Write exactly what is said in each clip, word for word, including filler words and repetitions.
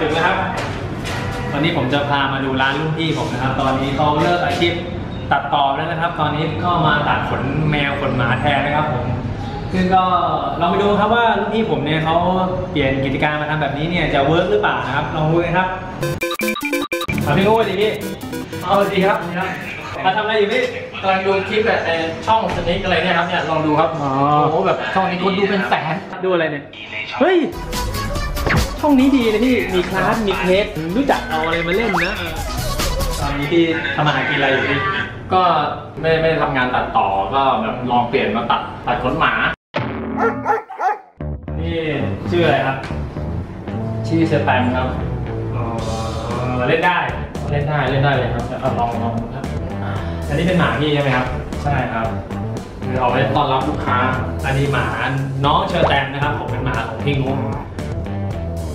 ถึงแล้วครับวันนี้ผมจะพามาดูร้านรุ่นพี่ผมนะครับตอนนี้เขาเลิกอาชีพตัดต่อแล้วนะครับตอนนี้ก็มาตัดขนแมวขนหมาแทนนะครับผมซึ่งก็เราไปดูครับว่ารุ่นพี่ผมเนี่ยเขาเปลี่ยนกิจการมาทำแบบนี้เนี่ยจะเวิร์กหรือเปล่านะครับลองดูนะครับถามพี่งูดิพี่เอาดีครับมาทำอะไรอยู่พี่กำลังดูคลิปแบบช่องสนิกอะไรเนี่ยครับเนี่ยลองดูครับโอ้โหแบบช่องนี้คนดูเป็นแสนดูอะไรเนี่ยเฮ้ยช่องนี้ดีเลยพี่มีคลาสมีเทสรู้จักเอาอะไรมาเล่นนะตอนนี้พี่ทำอาหารกินอะไรอยู่พี่ก็ไม่ไม่ทำงานตัดต่อก็แบบลองเปลี่ยนมาตัดตัดขนหมานี่ชื่ออะไรครับชื่อเซตันครับเล่นได้เล่นได้เล่นได้เลยครับลองลองครับอันนี้เป็นหมาพี่ใช่ไหมครับใช่ครับคือเอาไว้ต้อนรับลูกค้าอันนี้หมาน้องเชอร์แตมนะครับผมเป็นหมาของพี่งู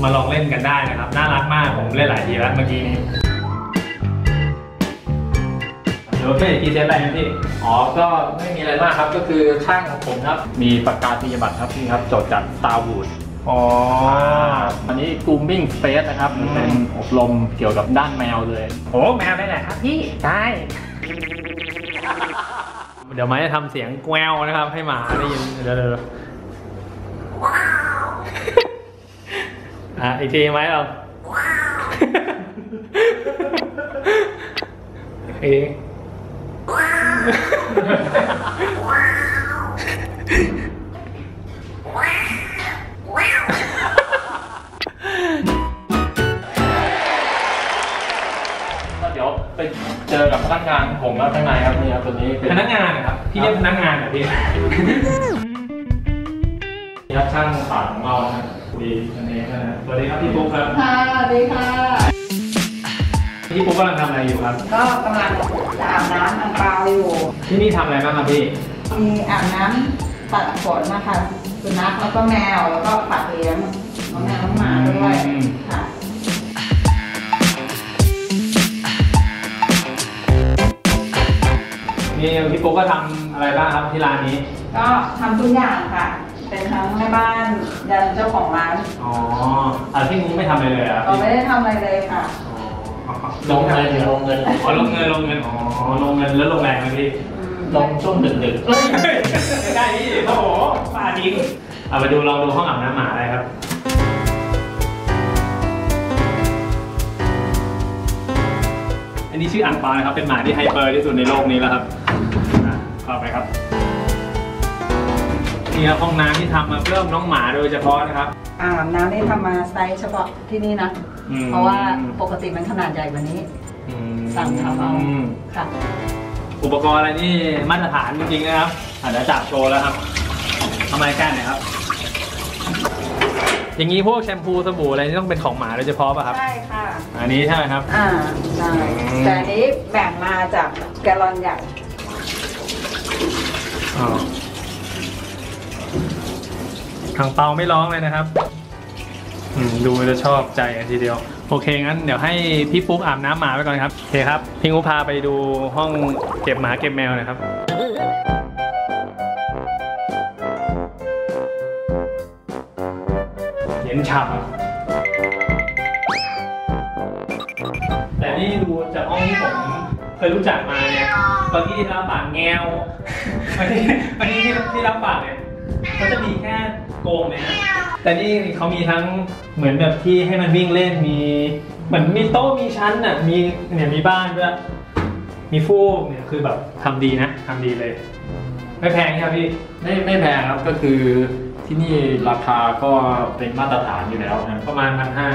มาลองเล่นกันได้นะครับน่ารักมากผมเล่นหลายทีแล้วเมื่อกี้นี้เดี๋ยวพี่กี่เซตอะไรนะพี่อ๋อก็ไม่มีอะไรมากครับก็คือช่างของผมครับมีประกาศนียบัตรครับนี่ครับจดจาก Starwood อ๋ออันนี้ Grooming Space นะครับเป็นอบรมเกี่ยวกับด้านแมวเลยโอ้แมวได้แหละครับพี่ใช่เดี๋ยวไม้จะทำเสียงแกวนะครับให้หมาได้ยินเดี๋ยวอ่ะอีกทีไหมเราอีกก็เดี๋ยวไปเจอกับพนักงานผมแล้วข้างในครับนี่ครับตัวนี้พนักงานครับพี่เรียกพนักงานแบบนี้ครับช่างตัดของเราคุยกันเองนะสวัสดีครับพี่ปุ๊กครับค่ะสวัสดีค่ะพี่ปุ๊กกำลังทำอะไรอยู่ครับก็กำลังอาบน้ำอาบเปล่าอยู่ที่นี่ทำอะไรบ้างครับพี่มีอาบน้ำตัดขนนะคะสุนัขแล้วก็แมวแล้วก็ปัดเลี้ยงน้องแมวน้องหมาด้วยค่ะนี่พี่ปุ๊กก็ทำอะไรบ้างครับที่ร้านนี้ก็ทำทุกอย่างค่ะเป็นทั้งแม่บ้านยันเจ้าของร้านอ๋อแต่พี่มุ้งไม่ทำอะไรเลยอ่ะก็ไม่ได้ทำอะไรเลยค่ะลงเงินลงเงินอ๋อลงเงินลงเงินอ๋อลงเงินแล้วลงแรงไหมพี่ลงช่วงดึกดึกได้พี่โอ้โหป่าดิ้งเอาไปดูเราดูห้องอาบน้ำหมาอะไรครับอันนี้ชื่ออังปาครับเป็นหมาที่ไฮเปอร์ที่สุดในโลกนี้แล้วครับต่อไปครับนี่ครับห้องน้ำที่ทำมาเพิ่มน้องหมาโดยเฉพาะนะครับอ่างน้ำนี่ทำมาไซส์เฉพาะที่นี่นะเพราะว่าปกติมันขนาดใหญ่กว่านี้สั่งทำเอาค่ะอุปกรณ์อะไรนี่มาตรฐานจริงๆนะครับอาจจะจับโชว์แล้วครับทำไมกันเนี่ยครับอย่างนี้พวกแชมพูสบู่อะไรนี่ต้องเป็นของหมาโดยเฉพาะป่ะครับใช่ค่ะอันนี้ใช่ไหมครับอ่าใช่แต่อันนี้แบ่งมาจากแกลลอนใหญ่ถังเปาไม่ร้องเลยนะครับดูจะชอบใจกันทีเดียวโอเคงั้นเดี๋ยวให้พี่ปุ๊กอาบน้ำหมาไปก่อนครับโอเคครับพี่งูพาไปดูห้องเก็บหมาเก็บแมวนะครับเย็นฉ่ำแต่นี่ดูจากห้องที่ผมเคยรู้จักมาเนี่ยเมื่อกี้ที่รับปากแงววันนี้วันนี้ที่รับปากเนี่ยเขาจะมีแค่โกงเลยนะแต่นี่เขามีทั้งเหมือนแบบที่ให้มันวิ่งเล่นมีเหมือนมีโต๊ะมีชั้นอ่ะมีเนี่ยมีบ้านด้วยมีฟูกเนี่ยคือแบบทำดีนะทำดีเลยไม่แพงใช่ไหมพี่ไม่ไม่แพงครับก็คือที่นี่ราคาก็เป็นมาตรฐานอยู่แล้วนะประมาณพันห้า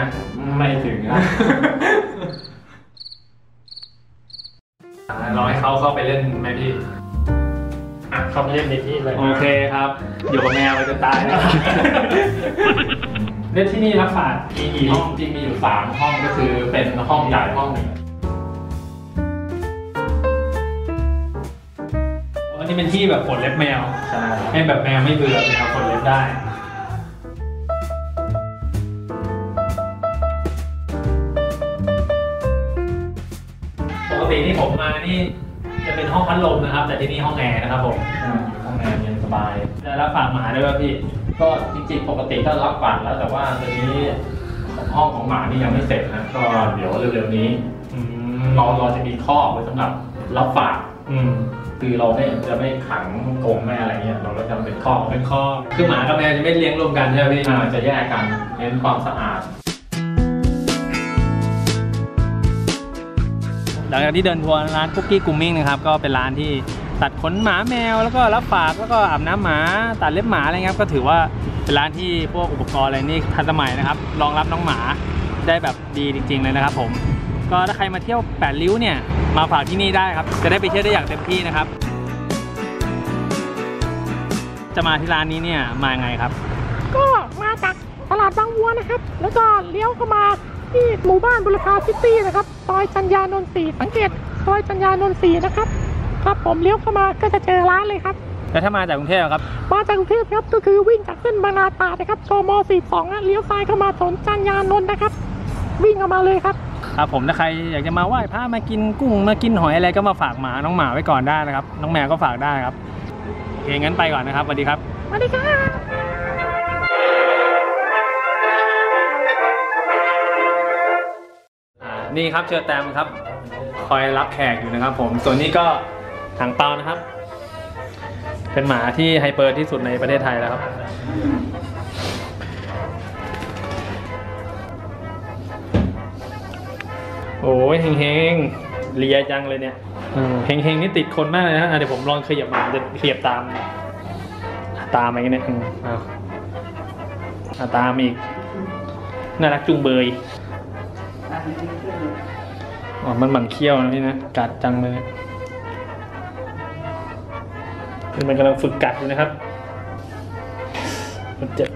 ไม่ถึงนะรอให้เขาเข้าไปเล่นไหมพี่เข้าไปเล่นในที่เลยโอเคครับอยู่กับแมวไปจนตายนะเล่นที่นี่รับฝากมีกี่ห้องจริงมีอยู่สามห้องก็คือเป็นห้องใหญ่ห้องหนึ่งอันนี้เป็นที่แบบขนเล็บแมวใช่ให้แบบแมวไม่เบื่อแมวขนเล็บได้ปกติที่ผมมานี่จะเป็นห้องพัดลมนะครับแต่ที่นี่ห้องแอร์นะครับผมอยู่ห้องแอร์เย็นสบายแล้วรับฝากหมาด้วยป่ะพี่ก็จริงๆปกติก็รับฝากแล้วแต่ว่าตอนนี้ ของห้องของหมานี่ยังไม่เสร็จนะก็เดี๋ยวเร็วๆนี้เราเราจะมีข้อไว้สำหรับรับฝากคือเราไม่จะไม่ขังกรงไม่อะไรเงี้ยเราก็จะเป็นข้อเป็นข้อคือหมากับแมวจะไม่เลี้ยงรวมกันใช่ไหมพี่จะแยกกันเน้นความสะอาดหลังจากที่เดินทัวร์ร้านคุกกี้กูมิ่งนะครับก็เป็นร้านที่ตัดขนหมาแมวแล้วก็รับฝากแล้วก็อาบน้ำหมาตัดเล็บหมาอะไรเงี้ยก็ถือว่าเป็นร้านที่พวกอุปกรณ์อะไรนี่ทันสมัยนะครับรองรับน้องหมาได้แบบดีจริงๆเลยนะครับผมก็ถ้าใครมาเที่ยวแปดริ้วเนี่ยมาฝากที่นี่ได้ครับจะได้ไปเที่ยวได้อย่างเต็มที่นะครับจะมาที่ร้านนี้เนี่ยมาไงครับก็มาจากตลาดบางวัวนะครับแล้วก็เลี้ยวเข้ามาที่หมู่บ้านบุรพาซิตี้นะครับซอยจัญญานนท์ สี่สังเกตซอยจัญญานนท์ สี่นะครับครับผมเลี้ยวเข้ามาก็จะเจอร้านเลยครับแล้วถ้ามาจากกรุงเทพครับมาจากกรุงเทพครับก็คือวิ่งจากเส้นบางนาตราดนะครับกม สี่สิบสอง เลี้ยวซ้ายเข้ามาถนนจัญญานนท์นะครับวิ่งเข้ามาเลยครับครับผมถ้าใครอยากจะมาไหว้พระมากินกุ้งมากินหอยอะไรก็มาฝากหมาน้องหมาไว้ก่อนได้นะครับน้องแมวก็ฝากได้ครับโอเคงั้นไปก่อนนะครับสวัสดีครับสวัสดีค่ะนี่ครับเชิญแตมครับคอยรับแขกอยู่นะครับผมส่วนนี้ก็ถังเปานะครับเป็นหมาที่ไฮเปอร์ที่สุดในประเทศไทยแล้วครับโอ้ยเฮงเฮงเลียจังเลยเนี่ยเฮงเฮงนี่ติดคนมากเลยนะเดี๋ยวผมลองขยับมาจะขยับตามตามอะไรกันเนี่ยตามอีกน่ารักจุงเบยอ๋อมันหมั่นเคี้ยวนะพี่นะกัดจังเลยมันกำลังฝึกกัดอยู่นะครับมันเจ็บ